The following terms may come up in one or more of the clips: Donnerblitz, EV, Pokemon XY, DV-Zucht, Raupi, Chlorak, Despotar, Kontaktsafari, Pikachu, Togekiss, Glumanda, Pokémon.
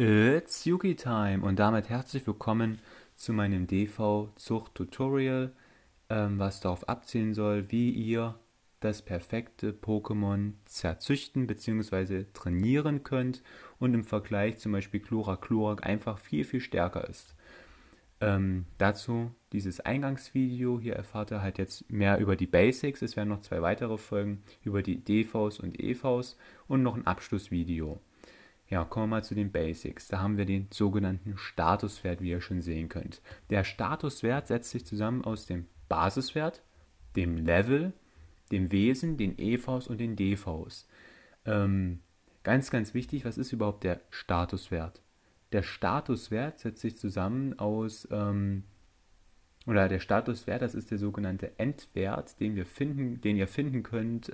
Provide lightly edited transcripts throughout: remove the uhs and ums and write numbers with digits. It's Yugi Time und damit herzlich willkommen zu meinem DV-Zucht-Tutorial, was darauf abzielen soll, wie ihr das perfekte Pokémon zerzüchten bzw. trainieren könnt und im Vergleich zum Beispiel Chlorak einfach viel, viel stärker ist. Dazu dieses Eingangsvideo, hier erfahrt ihr halt jetzt mehr über die Basics, es werden noch zwei weitere Folgen über die DVs und EVs und noch ein Abschlussvideo. Ja, kommen wir mal zu den Basics. Da haben wir den sogenannten Statuswert, wie ihr schon sehen könnt. Der Statuswert setzt sich zusammen aus dem Basiswert, dem Level, dem Wesen, den EVs und den DVs. Ganz, ganz wichtig, was ist überhaupt der Statuswert? Der Statuswert setzt sich zusammen aus, das ist der sogenannte Endwert, den ihr finden könnt,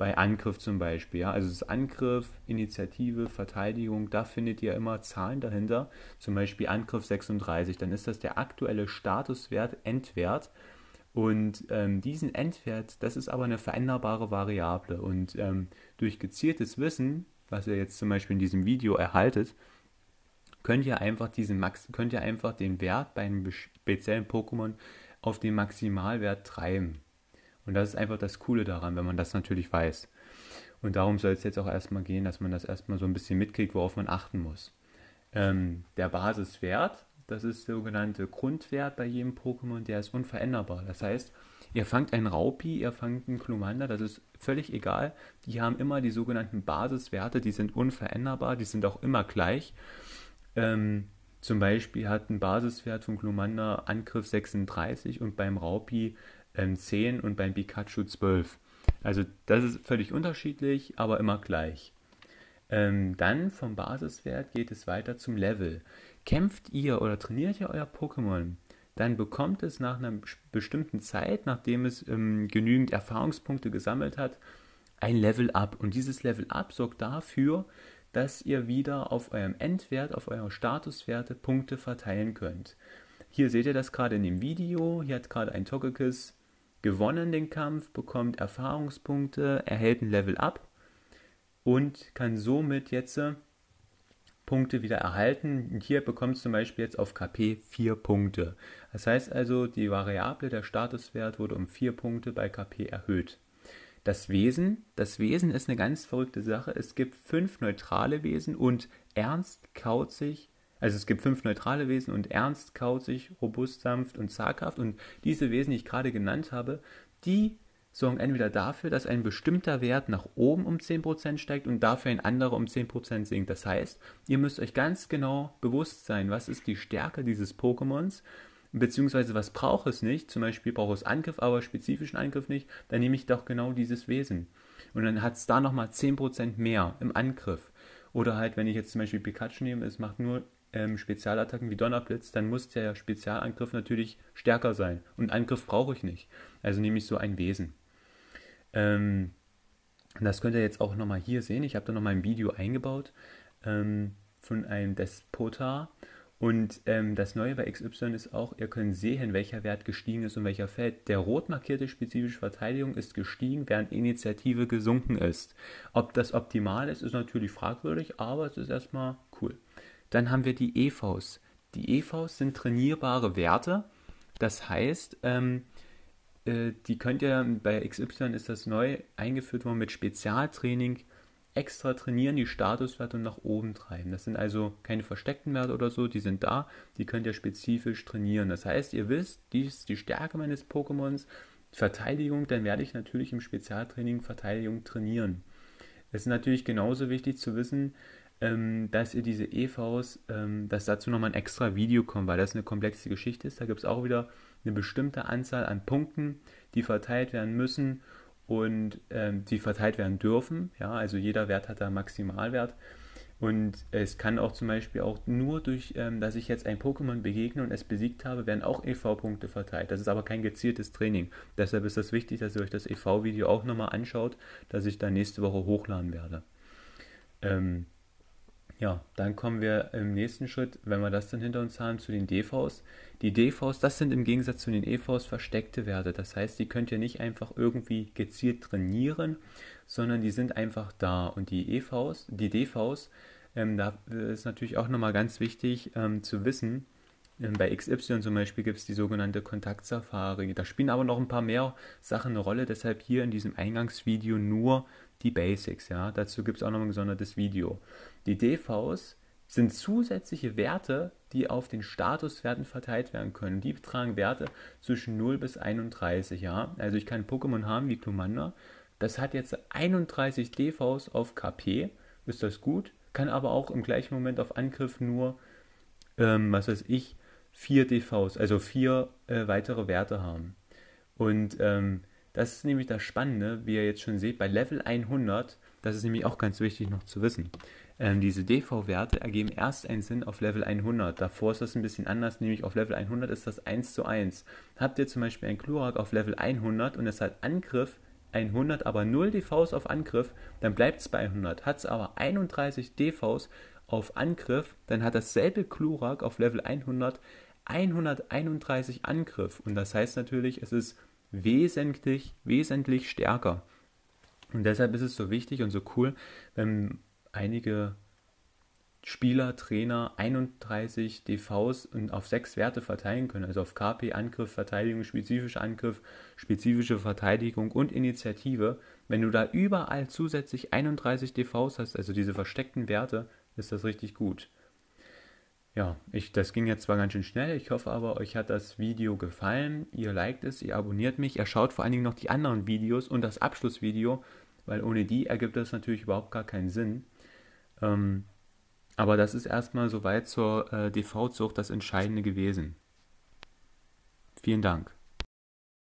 bei Angriff zum Beispiel, ja, also das Angriff, Initiative, Verteidigung, da findet ihr immer Zahlen dahinter, zum Beispiel Angriff 36, dann ist das der aktuelle Statuswert, Endwert, und diesen Endwert, das ist aber eine veränderbare Variable, und durch gezieltes Wissen, was ihr jetzt zum Beispiel in diesem Video erhaltet, könnt ihr einfach den Wert bei einem speziellen Pokémon auf den Maximalwert treiben. Und das ist einfach das Coole daran, wenn man das natürlich weiß. Und darum soll es jetzt auch erstmal gehen, dass man das erstmal so ein bisschen mitkriegt, worauf man achten muss. Der Basiswert, das ist der sogenannte Grundwert bei jedem Pokémon, der ist unveränderbar. Das heißt, ihr fangt einen Raupi, ihr fangt einen Glumanda, das ist völlig egal. Die haben immer die sogenannten Basiswerte, die sind unveränderbar, die sind auch immer gleich. Zum Beispiel hat ein Basiswert von Glumanda Angriff 36 und beim Raupi 10 und beim Pikachu 12. Also das ist völlig unterschiedlich, aber immer gleich. Dann vom Basiswert geht es weiter zum Level. Kämpft ihr oder trainiert ihr euer Pokémon, dann bekommt es nach einer bestimmten Zeit, nachdem es genügend Erfahrungspunkte gesammelt hat, ein Level-Up. Und dieses Level-Up sorgt dafür, dass ihr wieder auf eurem Endwert, auf eure Statuswerte Punkte verteilen könnt. Hier seht ihr das gerade in dem Video, hier hat gerade ein Togekiss gewonnen den Kampf, bekommt Erfahrungspunkte, erhält ein Level Up und kann somit jetzt Punkte wieder erhalten. Und hier bekommt es zum Beispiel jetzt auf KP 4 Punkte. Das heißt also, die Variable, der Statuswert wurde um 4 Punkte bei KP erhöht. Das Wesen ist eine ganz verrückte Sache. Es gibt 5 neutrale Wesen und ernst, kauzig. Also es gibt 5 neutrale Wesen und ernst, kauzig, robust, sanft und zaghaft. Und diese Wesen, die ich gerade genannt habe, die sorgen entweder dafür, dass ein bestimmter Wert nach oben um 10% steigt und dafür ein anderer um 10% sinkt. Das heißt, ihr müsst euch ganz genau bewusst sein, was ist die Stärke dieses Pokémons, beziehungsweise was braucht es nicht. Zum Beispiel braucht es Angriff, aber spezifischen Angriff nicht. Dann nehme ich doch genau dieses Wesen. Und dann hat es da nochmal 10% mehr im Angriff. Oder halt, wenn ich jetzt zum Beispiel Pikachu nehme, es macht nur Spezialattacken wie Donnerblitz, dann muss der Spezialangriff natürlich stärker sein. Und Angriff brauche ich nicht. Also nehme ich so ein Wesen. Das könnt ihr jetzt auch nochmal hier sehen. Ich habe da nochmal ein Video eingebaut von einem Despotar. Und das Neue bei XY ist auch, ihr könnt sehen, welcher Wert gestiegen ist und welcher fällt. Der rot markierte spezifische Verteidigung ist gestiegen, während Initiative gesunken ist. Ob das optimal ist, ist natürlich fragwürdig, aber es ist erstmal cool. Dann haben wir die EVs. Die EVs sind trainierbare Werte. Das heißt, die könnt ihr, bei XY ist das neu eingeführt worden, mit Spezialtraining extra trainieren, die Statuswerte und nach oben treiben. Das sind also keine versteckten Werte oder so, die sind da, die könnt ihr spezifisch trainieren. Das heißt, ihr wisst, dies ist die Stärke meines Pokémons, Verteidigung, dann werde ich natürlich im Spezialtraining Verteidigung trainieren. Es ist natürlich genauso wichtig zu wissen, dass ihr diese EVs, dass dazu nochmal ein extra Video kommt, weil das eine komplexe Geschichte ist. Da gibt es auch wieder eine bestimmte Anzahl an Punkten, die verteilt werden müssen und die verteilt werden dürfen. Ja, also jeder Wert hat da einen Maximalwert. Und es kann auch zum Beispiel auch nur durch, dass ich jetzt ein Pokémon begegne und es besiegt habe, werden auch EV-Punkte verteilt. Das ist aber kein gezieltes Training. Deshalb ist das wichtig, dass ihr euch das EV-Video auch nochmal anschaut, das ich dann nächste Woche hochladen werde. Ja, dann kommen wir im nächsten Schritt, wenn wir das dann hinter uns haben, zu den DVs. Die DVs, das sind im Gegensatz zu den EVs versteckte Werte. Das heißt, die könnt ihr nicht einfach irgendwie gezielt trainieren, sondern die sind einfach da. Und die DVs, Da ist natürlich auch nochmal ganz wichtig zu wissen, bei XY zum Beispiel gibt es die sogenannte Kontaktsafari. Da spielen aber noch ein paar mehr Sachen eine Rolle, deshalb hier in diesem Eingangsvideo nur die Basics. Ja? Dazu gibt es auch noch ein gesondertes Video. Die DVs sind zusätzliche Werte, die auf den Statuswerten verteilt werden können. Die betragen Werte zwischen 0 bis 31. Ja? Also ich kann Pokémon haben wie Glumanda. Das hat jetzt 31 DVs auf KP. Ist das gut? Kann aber auch im gleichen Moment auf Angriff nur, was weiß ich, 4 DVs, also 4 weitere Werte haben. Und das ist nämlich das Spannende, wie ihr jetzt schon seht, bei Level 100, das ist nämlich auch ganz wichtig noch zu wissen, diese DV-Werte ergeben erst einen Sinn auf Level 100. Davor ist das ein bisschen anders, nämlich auf Level 100 ist das 1:1. Habt ihr zum Beispiel einen Chlorak auf Level 100 und es hat Angriff 100, aber 0 DVs auf Angriff, dann bleibt es bei 100. Hat es aber 31 DVs auf Angriff, dann hat dasselbe Chlorak auf Level 100 131 Angriff. Und das heißt natürlich, es ist wesentlich stärker. Und deshalb ist es so wichtig und so cool, wenn einige Spieler, Trainer 31 DVs und auf 6 Werte verteilen können, also auf KP, Angriff, Verteidigung, spezifischer Angriff, spezifische Verteidigung und Initiative. Wenn du da überall zusätzlich 31 DVs hast, also diese versteckten Werte, ist das richtig gut. Ja, das ging jetzt zwar ganz schön schnell, ich hoffe aber, euch hat das Video gefallen. Ihr liked es, ihr abonniert mich, ihr schaut vor allen Dingen noch die anderen Videos und das Abschlussvideo, weil ohne die ergibt das natürlich überhaupt gar keinen Sinn. Aber das ist erstmal soweit zur DV-Zucht das Entscheidende gewesen. Vielen Dank.